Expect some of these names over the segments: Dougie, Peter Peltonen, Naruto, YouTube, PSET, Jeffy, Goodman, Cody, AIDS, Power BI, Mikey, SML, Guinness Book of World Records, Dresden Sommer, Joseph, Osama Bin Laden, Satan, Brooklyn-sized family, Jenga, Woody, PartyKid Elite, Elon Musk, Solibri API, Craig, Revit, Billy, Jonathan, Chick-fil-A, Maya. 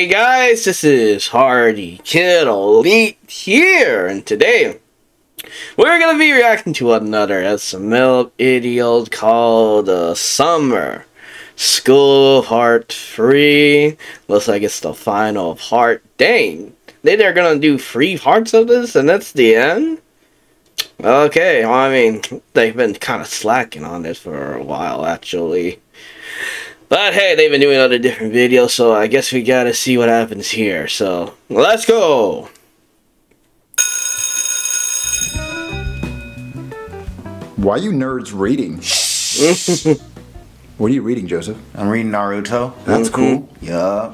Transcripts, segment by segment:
Hey guys, this is PartyKid Elite here, and today we're gonna be reacting to another SML video called Summer School Part 3. Looks like it's the final part. Dang, they're gonna do 3 parts of this, and that's the end. Okay, well, I mean, they've been kind of slacking on this for a while, actually. But hey, they've been doing other different videos, so I guess we gotta see what happens here. So, let's go! Why are you nerds reading? What are you reading, Joseph? I'm reading Naruto. That's cool. Yeah.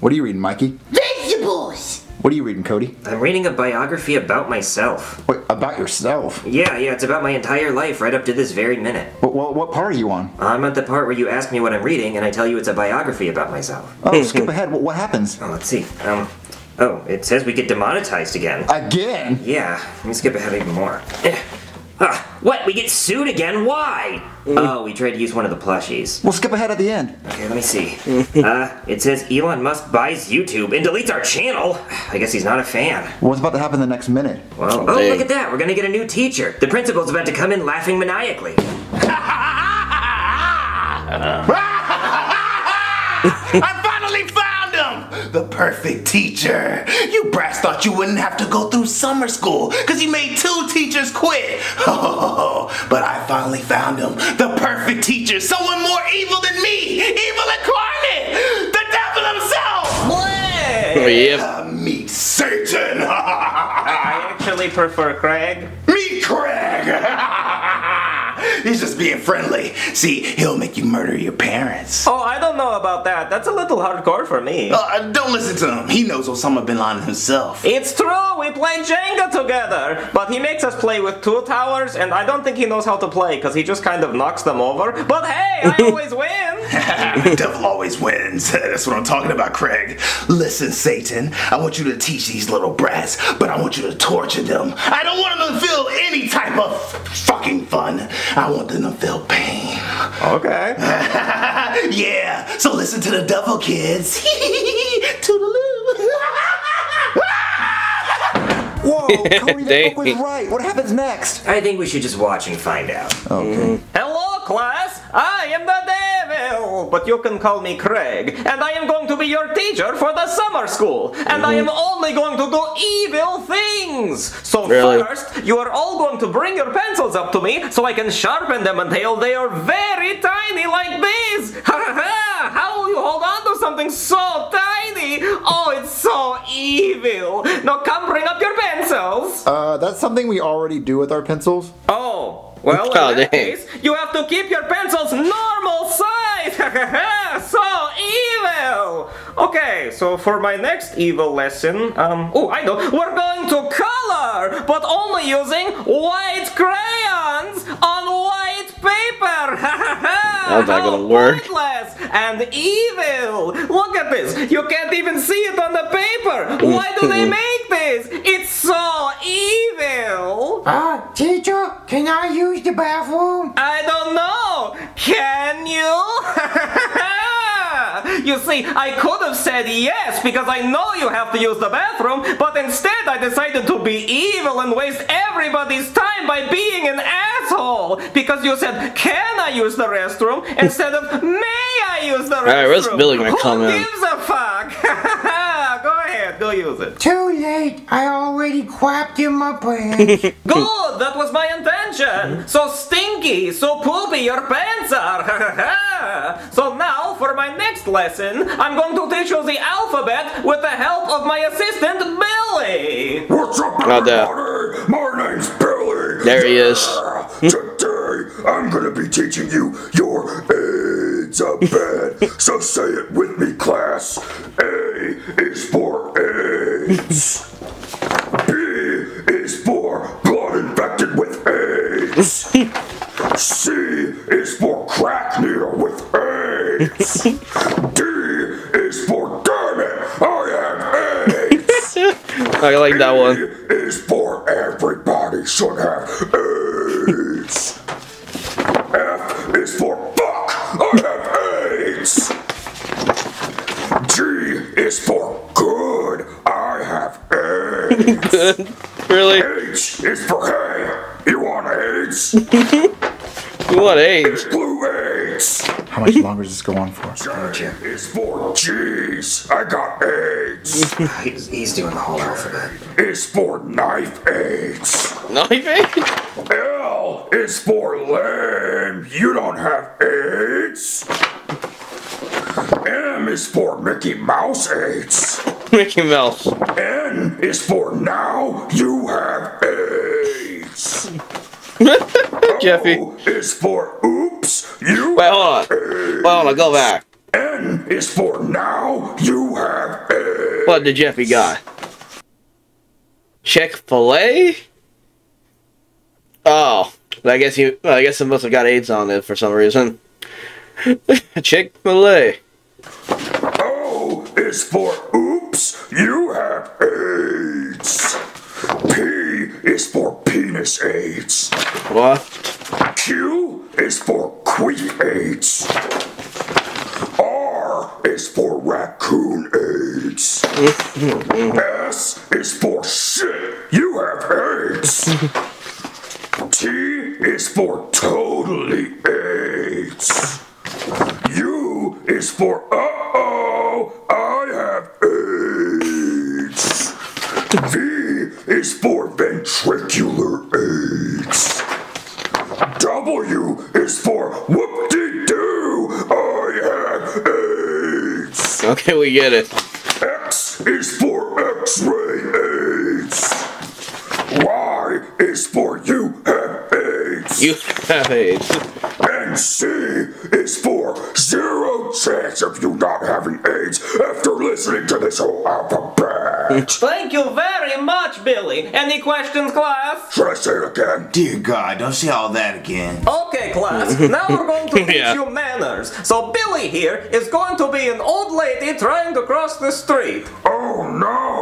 What are you reading, Mikey? Vegetables! What are you reading, Cody? I'm reading a biography about myself. Wait, about yourself? Yeah, it's about my entire life right up to this very minute. Well, what part are you on? I'm at the part where you ask me what I'm reading, and I tell you it's a biography about myself. Oh, skip ahead. What happens? Oh, let's see. Oh, it says we get demonetized again. Again? Yeah, let me skip ahead even more. What? We get sued again? Why? Oh, we tried to use one of the plushies. We'll skip ahead at the end. Okay, let me see. It says Elon Musk buys YouTube and deletes our channel. I guess he's not a fan. What's about to happen the next minute? Well, oh, look at that. We're going to get a new teacher. The principal's about to come in laughing maniacally. I finally found him! The perfect teacher. You brats thought you wouldn't have to go through summer school because you made 2 teachers quit. But I finally found him. The perfect teacher. Someone more evil than me. Evil incarnate. The devil himself. Oh, yeah. Meet Satan. I actually prefer Craig. Meet Craig. He's just being friendly. See, he'll make you murder your parents. Oh, I don't know about that. That's a little hardcore for me. Don't listen to him. He knows Osama Bin Laden himself. It's true. We play Jenga together. But he makes us play with 2 towers, and I don't think he knows how to play, because he just kind of knocks them over. But hey, I always win. The devil always wins. That's what I'm talking about, Craig. Listen, Satan. I want you to teach these little brats, but I want you to torture them. I don't want them to feel any type of fucking fun. I want them to feel pain. Okay. Yeah, so listen to the devil, kids. Toodaloo. Whoa, Cody, the book was right. What happens next? I think we should just watch and find out. Okay. Hello, class. I am the devil, but you can call me Craig, and I am going to be your teacher for the summer school, and I am only going to do evil things. So first, you are all going to bring your pencils up to me so I can sharpen them until they are very tiny like this. How will you hold on to something so tiny? Oh, it's so evil. Now come bring up your pencils. That's something we already do with our pencils. Oh. Well, in that case, you have to keep your pencils normal size! So evil! Okay, so for my next evil lesson, oh, I know, we're going to color, but only using white crayons on white paper! How's that gonna work? Pointless and evil! Look at this! You can't even see it on the paper! Why do they make this? It's so evil! Teacher, can I use the bathroom? I don't know! Can you? You see, I could have said yes because I know you have to use the bathroom, but instead I decided to be evil and waste everybody's time by being an asshole! Because you said, can I use the restroom? Instead of, may I use the restroom? Alright, where's Billy gonna come in? Who gives a fuck? Go use it. Too late. I already crapped in my pants. Good. That was my intention. So stinky, so poopy your pants are. So now, for my next lesson, I'm going to teach you the alphabet with the help of my assistant, Billy. What's up, everybody? My name's Billy. There he is. Today, I'm going to be teaching you your A's of bed. So say it with me, class. A is for AIDS. B is for blood infected with AIDS. C is for crack needle with AIDS. D is for damn it, I have AIDS. I like that one. E is for everybody should have AIDS. F is for fuck, I have AIDS. G is for Good. Really? H is for hay. You want AIDS? You want AIDS? Blue AIDS. How much longer does this go on for? J is for cheese. I got AIDS. He's doing the whole alphabet. Is for knife AIDS. Knife AIDS? L is for lame. You don't have AIDS. M is for Mickey Mouse AIDS. Mickey Mouse. N is for now you have AIDS. Jeffy. O is for oops, you have AIDS. Wait, hold on, go back. N is for now you have AIDS. What did Jeffy got? Chick-fil-A? Oh, I guess you. Well, I guess it must have got AIDS on it for some reason. Chick-fil-A. O is for oops, you have AIDS. P is for penis AIDS. What? Q is for queef AIDS. R is for raccoon AIDS. S is for shit, you have AIDS. T is for totally AIDS. U is for uh-oh, I have AIDS. V is for ventricular AIDS. W is for whoop-de-doo, I have AIDS. Okay, we get it. X is for X-ray AIDS. Y is for you have AIDS. You have AIDS. And C is for zero chance of you not having AIDS after listening to this whole alphabet. Thank you very much, Billy. Any questions, class? Should I say it again? Dear God, don't say all that again. Okay, class. Now we're going to teach you manners. So Billy here is going to be an old lady trying to cross the street. Oh no!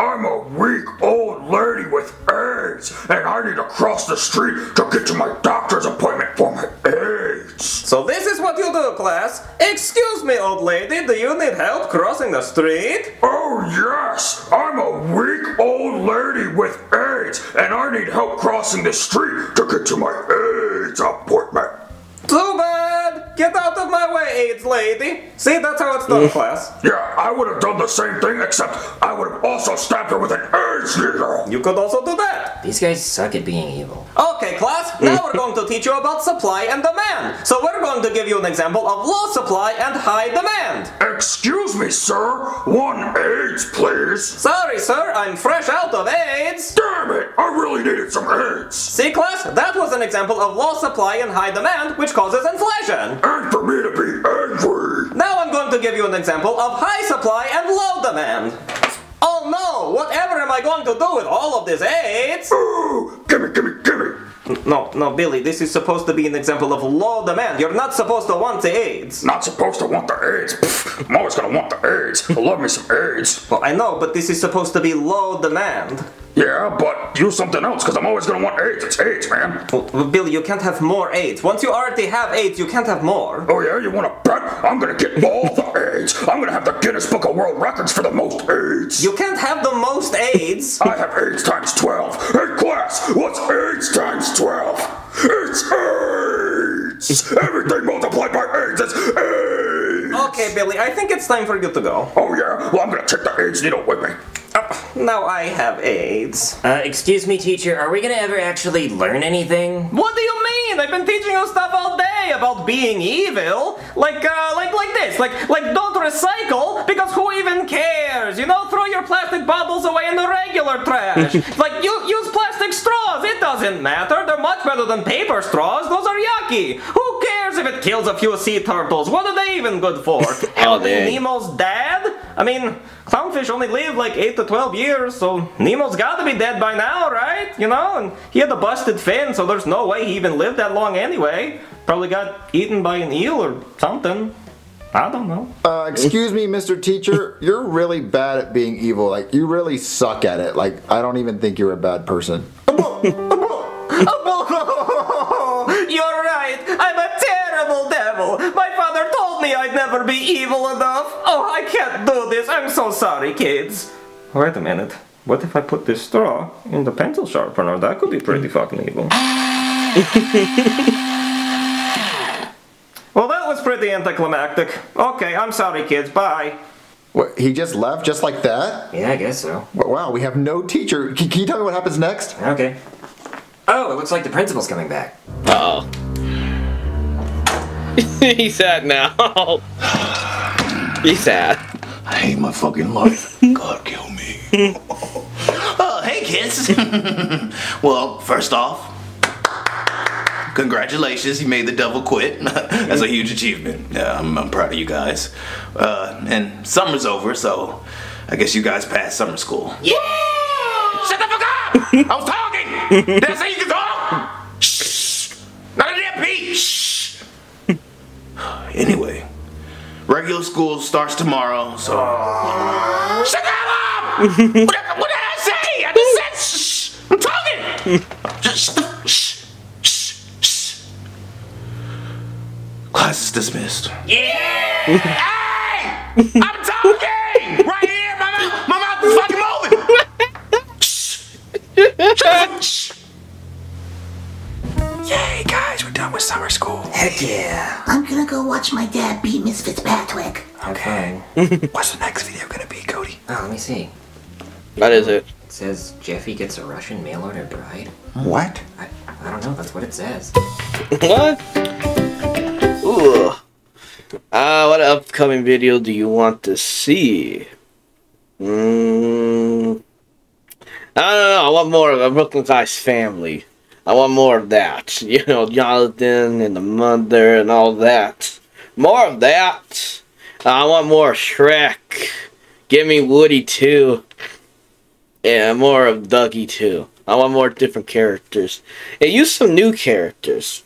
I'm a weak old lady with AIDS, and I need to cross the street to get to my doctor's appointment for my AIDS. So this is what you do, class. Excuse me, old lady, do you need help crossing the street? Oh yes, I'm a weak old lady with AIDS, and I need help crossing the street to get to my AIDS appointment. Too bad! Get out of my way, AIDS lady! See, that's how it's done, class. Yeah, I would have done the same thing, except I would have also stabbed her with an AIDS needle! You could also do that! These guys suck at being evil. Okay, class, now we're going to teach you about supply and demand. So we're going to give you an example of low supply and high demand. Excuse me, sir. One AIDS, please. Sorry, sir, I'm fresh out of AIDS. Damn it! I really needed some AIDS. See, class, that was an example of low supply and high demand, which causes inflation. And for me to be angry. Now I'm going to give you an example of high supply and low demand. Oh no! Whatever am I going to do with all of this AIDS? Ooh, gimme! No, Billy, this is supposed to be an example of low demand. You're not supposed to want the AIDS. Not supposed to want the AIDS? Pfft, I'm always gonna want the AIDS. I love me some AIDS. Well, I know, but this is supposed to be low demand. Yeah, but use something else, because I'm always going to want AIDS. It's AIDS, man. Well, Billy, you can't have more AIDS. Once you already have AIDS, you can't have more. Oh, yeah? You want to bet? I'm going to get all the AIDS. I'm going to have the Guinness Book of World Records for the most AIDS. You can't have the most AIDS. I have AIDS times 12. Hey, class, what's AIDS times 12? It's AIDS. Everything multiplied by AIDS is AIDS. Okay, Billy, I think it's time for you to go. Oh, yeah? Well, I'm going to take the AIDS needle with me. Oh, now I have AIDS. Excuse me, teacher, are we gonna ever actually learn anything? What do you mean? I've been teaching you stuff all day about being evil. Like this. Like don't recycle, because who even cares? You know, throw your plastic bottles away in the regular trash. Like, use plastic straws. It doesn't matter. They're much better than paper straws. Those are yucky. Who cares if it kills a few sea turtles? What are they even good for? And Nemo's dad? I mean, clownfish only live like 8 to 12 years, so Nemo's gotta be dead by now, right? You know, and he had a busted fin, so there's no way he even lived that long anyway. Probably got eaten by an eel or something. I don't know. Excuse me, Mr. Teacher, you're really bad at being evil. Like, you really suck at it. Like, I don't even think you're a bad person. You're right. I'm a terrible devil. My father told me I'd never be evil enough. Oh, I can't do this. I'm so sorry, kids. Wait a minute. What if I put this straw in the pencil sharpener? That could be pretty fucking evil. Well, that was pretty anticlimactic. Okay, I'm sorry, kids. Bye. What, he just left just like that? Yeah, I guess so. Wow, we have no teacher. Can you tell me what happens next? Okay. Oh, it looks like the principal's coming back. Uh-oh. He's sad now. He's sad. I hate my fucking life. God kill me. Oh, hey kids. Well, first off, congratulations, you made the devil quit. That's a huge achievement. I'm proud of you guys. And summer's over, so I guess you guys passed summer school. Yeah! Shut the fuck up! I was talking! Did I say you could talk? Shh! Not a damn beat! Shh! Anyway, regular school starts tomorrow, so... Shut up! What did I say? I just said shh! I'm talking! Just shh! Shh! Shh! Class is dismissed. Yeah! Hey! I'm talking! Right here! My mouth is fucking moving! Shh! Shh! Yay, guys, we're done with summer school. Heck yeah. I'm gonna go watch my dad beat Miss Fitzpatrick. Okay. What's the next video gonna be, Cody? Oh, let me see. What is it? It says, Jeffy gets a Russian mail-order bride. What? I don't know, that's what it says. What? Ooh. What upcoming video do you want to see? I don't know, I want more of a Brooklyn-sized family. I want more of that. You know, Jonathan and the mother and all that. More of that. I want more Shrek. Give me Woody too. Yeah, more of Dougie too. I want more different characters. And use some new characters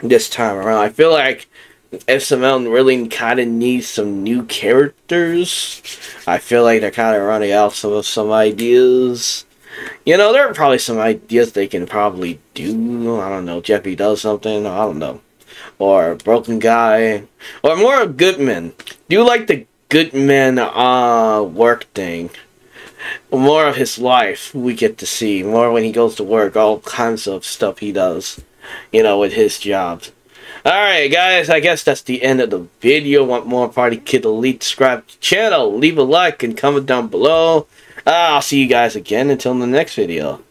this time around. I feel like SML really kind of needs some new characters. I feel like they're kind of running out of some ideas. You know, there are probably some ideas they can probably do. I don't know, Jeffy does something, I don't know. Or Broken Guy. Or more of Goodman. Do you like the Goodman work thing? More of his life we get to see. More when he goes to work, all kinds of stuff he does. You know, with his job. Alright guys, I guess that's the end of the video. Want more PartyKid Elite? Subscribe to the channel, leave a like and comment down below. I'll see you guys again until the next video.